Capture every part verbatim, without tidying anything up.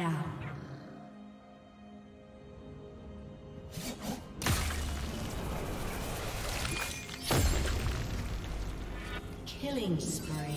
down. Killing spree.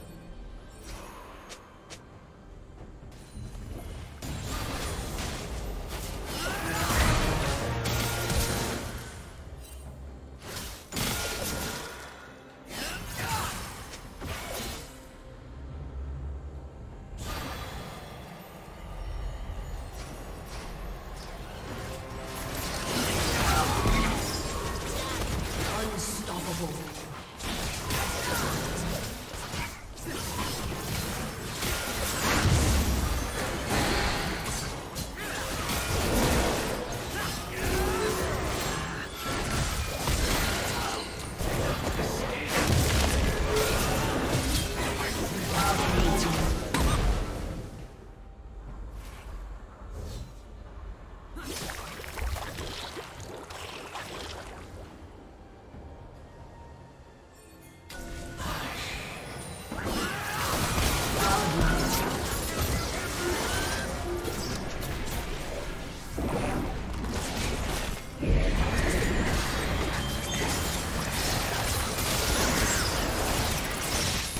Blue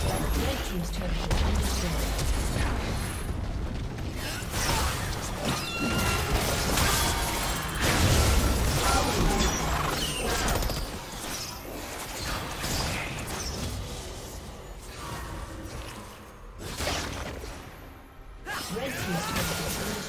team's turret has been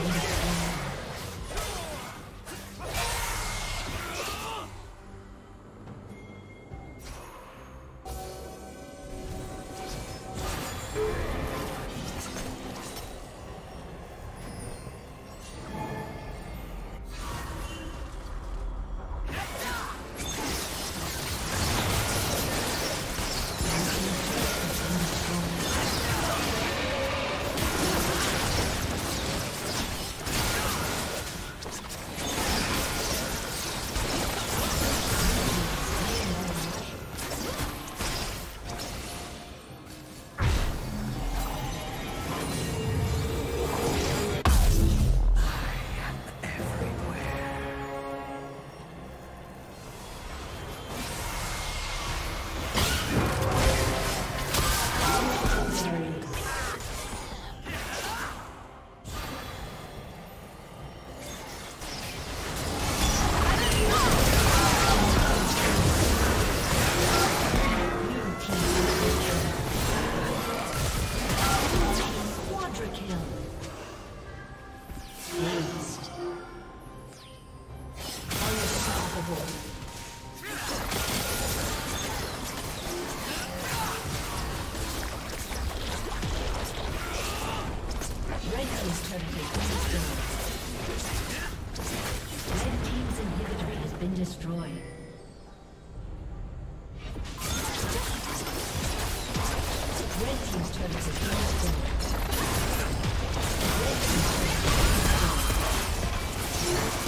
Red team's turret has been destroyed.